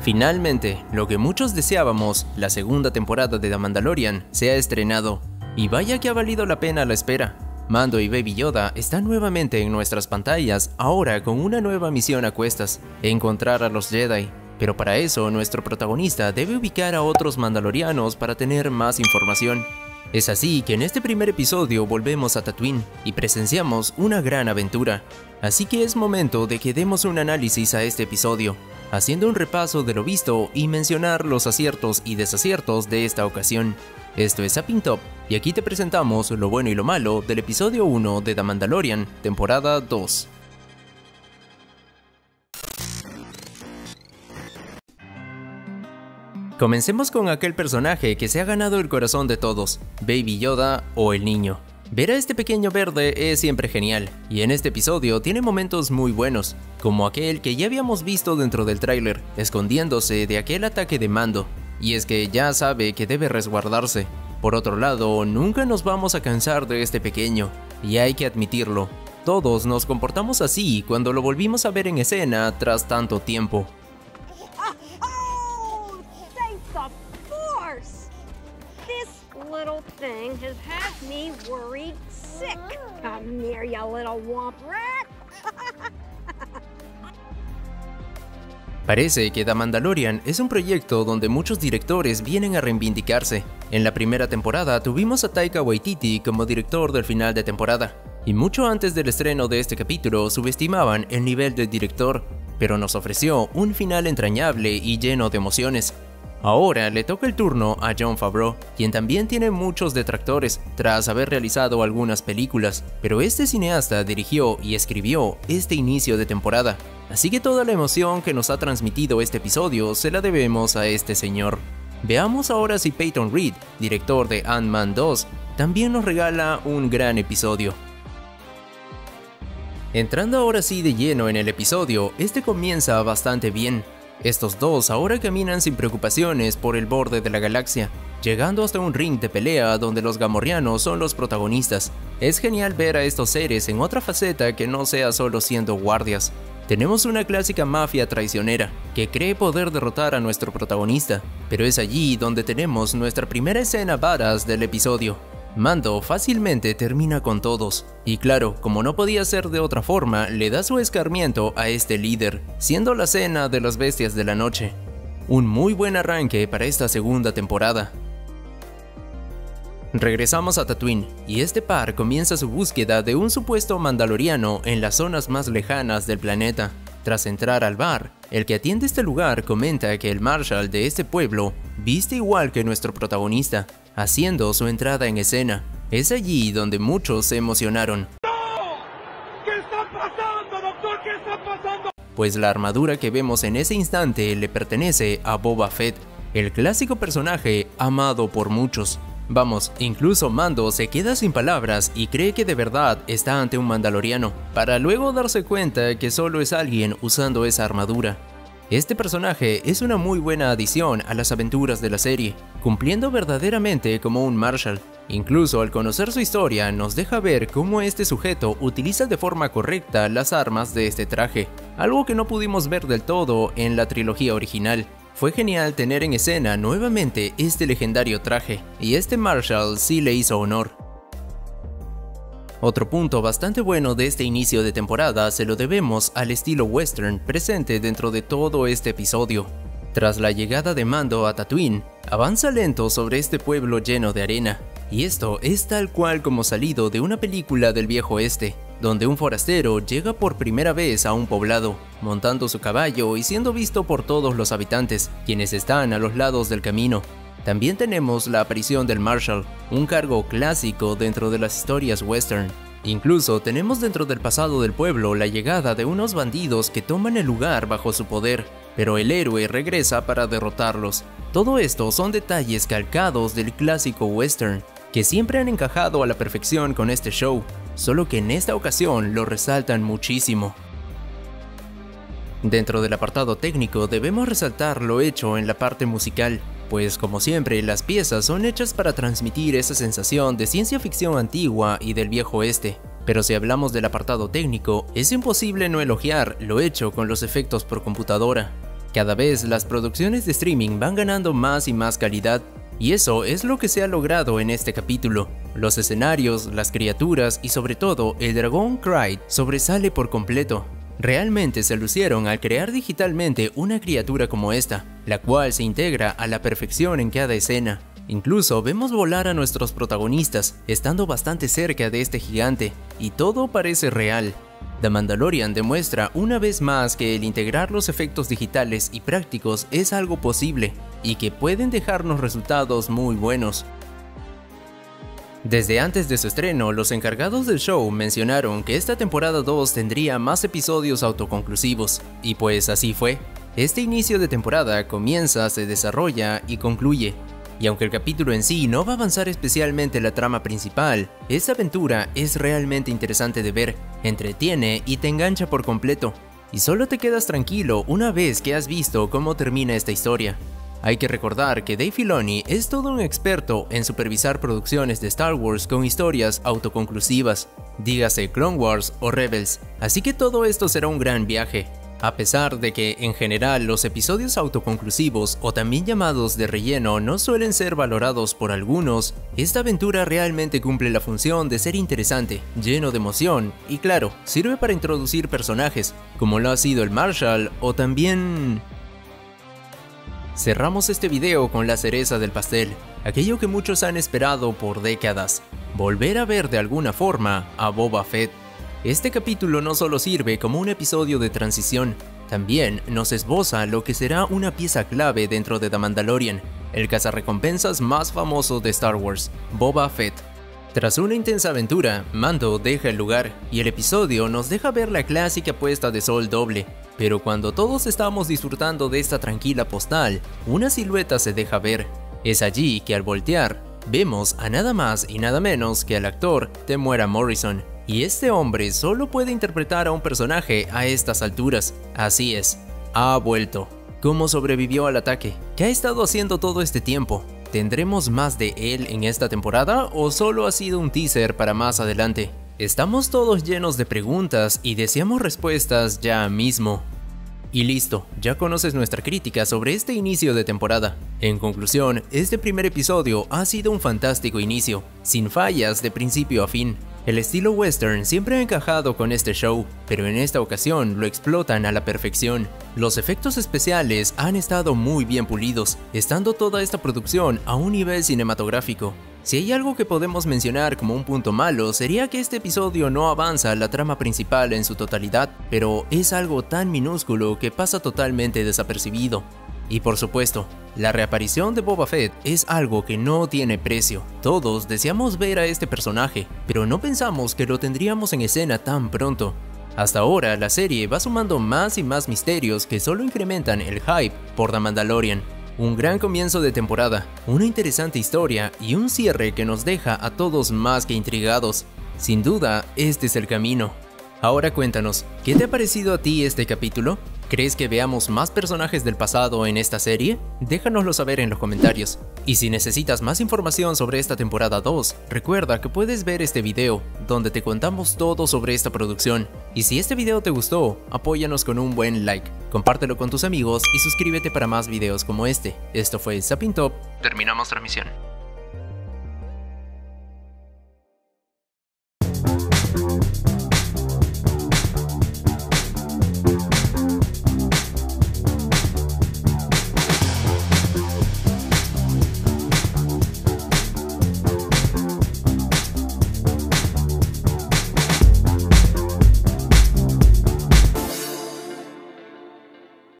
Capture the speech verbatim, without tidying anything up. Finalmente, lo que muchos deseábamos, la segunda temporada de The Mandalorian, se ha estrenado, y vaya que ha valido la pena la espera. Mando y Baby Yoda están nuevamente en nuestras pantallas, ahora con una nueva misión a cuestas, encontrar a los Jedi. Pero para eso, nuestro protagonista debe ubicar a otros mandalorianos para tener más información. Es así que en este primer episodio volvemos a Tatooine y presenciamos una gran aventura. Así que es momento de que demos un análisis a este episodio, haciendo un repaso de lo visto y mencionar los aciertos y desaciertos de esta ocasión. Esto es Zapping Top, y aquí te presentamos lo bueno y lo malo del episodio uno de The Mandalorian, temporada dos. Comencemos con aquel personaje que se ha ganado el corazón de todos, Baby Yoda o el niño. Ver a este pequeño verde es siempre genial, y en este episodio tiene momentos muy buenos, como aquel que ya habíamos visto dentro del tráiler, escondiéndose de aquel ataque de Mando, y es que ya sabe que debe resguardarse. Por otro lado, nunca nos vamos a cansar de este pequeño, y hay que admitirlo, todos nos comportamos así cuando lo volvimos a ver en escena tras tanto tiempo. Parece que The Mandalorian es un proyecto donde muchos directores vienen a reivindicarse. En la primera temporada tuvimos a Taika Waititi como director del final de temporada, y mucho antes del estreno de este capítulo subestimaban el nivel del director, pero nos ofreció un final entrañable y lleno de emociones. Ahora le toca el turno a John Favreau, quien también tiene muchos detractores tras haber realizado algunas películas, pero este cineasta dirigió y escribió este inicio de temporada, así que toda la emoción que nos ha transmitido este episodio se la debemos a este señor. Veamos ahora si Peyton Reed, director de Ant-Man dos, también nos regala un gran episodio. Entrando ahora sí de lleno en el episodio, este comienza bastante bien. Estos dos ahora caminan sin preocupaciones por el borde de la galaxia, llegando hasta un ring de pelea donde los gamorreanos son los protagonistas. Es genial ver a estos seres en otra faceta que no sea solo siendo guardias. Tenemos una clásica mafia traicionera que cree poder derrotar a nuestro protagonista, pero es allí donde tenemos nuestra primera escena badass del episodio. Mando fácilmente termina con todos, y claro, como no podía ser de otra forma, le da su escarmiento a este líder, siendo la cena de las bestias de la noche. Un muy buen arranque para esta segunda temporada. Regresamos a Tatooine, y este par comienza su búsqueda de un supuesto mandaloriano en las zonas más lejanas del planeta. Tras entrar al bar, el que atiende este lugar comenta que el marshal de este pueblo viste igual que nuestro protagonista, haciendo su entrada en escena. Es allí donde muchos se emocionaron. ¡No! ¿Qué está pasando, doctor? ¿Qué está pasando? Pues la armadura que vemos en ese instante le pertenece a Boba Fett, el clásico personaje amado por muchos. Vamos, incluso Mando se queda sin palabras y cree que de verdad está ante un mandaloriano, para luego darse cuenta que solo es alguien usando esa armadura. Este personaje es una muy buena adición a las aventuras de la serie, cumpliendo verdaderamente como un marshal. Incluso al conocer su historia nos deja ver cómo este sujeto utiliza de forma correcta las armas de este traje, algo que no pudimos ver del todo en la trilogía original. Fue genial tener en escena nuevamente este legendario traje, y este marshal sí le hizo honor. Otro punto bastante bueno de este inicio de temporada se lo debemos al estilo western presente dentro de todo este episodio. Tras la llegada de Mando a Tatooine, avanza lento sobre este pueblo lleno de arena, y esto es tal cual como salido de una película del viejo oeste, donde un forastero llega por primera vez a un poblado, montando su caballo y siendo visto por todos los habitantes, quienes están a los lados del camino. También tenemos la aparición del Marshal, un cargo clásico dentro de las historias western. Incluso tenemos dentro del pasado del pueblo la llegada de unos bandidos que toman el lugar bajo su poder, pero el héroe regresa para derrotarlos. Todo esto son detalles calcados del clásico western, que siempre han encajado a la perfección con este show, solo que en esta ocasión lo resaltan muchísimo. Dentro del apartado técnico debemos resaltar lo hecho en la parte musical, pues como siempre las piezas son hechas para transmitir esa sensación de ciencia ficción antigua y del viejo oeste. Pero si hablamos del apartado técnico, es imposible no elogiar lo hecho con los efectos por computadora. Cada vez las producciones de streaming van ganando más y más calidad, y eso es lo que se ha logrado en este capítulo. Los escenarios, las criaturas y sobre todo el dragón Krayt sobresale por completo. Realmente se lucieron al crear digitalmente una criatura como esta, la cual se integra a la perfección en cada escena. Incluso vemos volar a nuestros protagonistas, estando bastante cerca de este gigante, y todo parece real. The Mandalorian demuestra una vez más que el integrar los efectos digitales y prácticos es algo posible, y que pueden dejarnos resultados muy buenos. Desde antes de su estreno, los encargados del show mencionaron que esta temporada dos tendría más episodios autoconclusivos, y pues así fue. Este inicio de temporada comienza, se desarrolla y concluye. Y aunque el capítulo en sí no va a avanzar especialmente la trama principal, esta aventura es realmente interesante de ver, entretiene y te engancha por completo. Y solo te quedas tranquilo una vez que has visto cómo termina esta historia. Hay que recordar que Dave Filoni es todo un experto en supervisar producciones de Star Wars con historias autoconclusivas, dígase Clone Wars o Rebels, así que todo esto será un gran viaje. A pesar de que, en general, los episodios autoconclusivos o también llamados de relleno no suelen ser valorados por algunos, esta aventura realmente cumple la función de ser interesante, lleno de emoción y, claro, sirve para introducir personajes, como lo ha sido el Marshall o también... Cerramos este video con la cereza del pastel, aquello que muchos han esperado por décadas, volver a ver de alguna forma a Boba Fett. Este capítulo no solo sirve como un episodio de transición, también nos esboza lo que será una pieza clave dentro de The Mandalorian, el cazarrecompensas más famoso de Star Wars, Boba Fett. Tras una intensa aventura, Mando deja el lugar y el episodio nos deja ver la clásica puesta de sol doble, pero cuando todos estamos disfrutando de esta tranquila postal, una silueta se deja ver. Es allí que al voltear, vemos a nada más y nada menos que al actor Temuera Morrison. Y este hombre solo puede interpretar a un personaje a estas alturas. Así es, ha vuelto. ¿Cómo sobrevivió al ataque? ¿Qué ha estado haciendo todo este tiempo? ¿Tendremos más de él en esta temporada o solo ha sido un teaser para más adelante? Estamos todos llenos de preguntas y deseamos respuestas ya mismo. Y listo, ya conoces nuestra crítica sobre este inicio de temporada. En conclusión, este primer episodio ha sido un fantástico inicio, sin fallas de principio a fin. El estilo western siempre ha encajado con este show, pero en esta ocasión lo explotan a la perfección. Los efectos especiales han estado muy bien pulidos, estando toda esta producción a un nivel cinematográfico. Si hay algo que podemos mencionar como un punto malo, sería que este episodio no avanza la trama principal en su totalidad, pero es algo tan minúsculo que pasa totalmente desapercibido. Y por supuesto, la reaparición de Boba Fett es algo que no tiene precio. Todos deseamos ver a este personaje, pero no pensamos que lo tendríamos en escena tan pronto. Hasta ahora, la serie va sumando más y más misterios que solo incrementan el hype por The Mandalorian. Un gran comienzo de temporada, una interesante historia y un cierre que nos deja a todos más que intrigados. Sin duda, este es el camino. Ahora cuéntanos, ¿qué te ha parecido a ti este capítulo? ¿Crees que veamos más personajes del pasado en esta serie? Déjanoslo saber en los comentarios. Y si necesitas más información sobre esta temporada dos, recuerda que puedes ver este video, donde te contamos todo sobre esta producción. Y si este video te gustó, apóyanos con un buen like, compártelo con tus amigos y suscríbete para más videos como este. Esto fue Zapping Top, terminamos transmisión.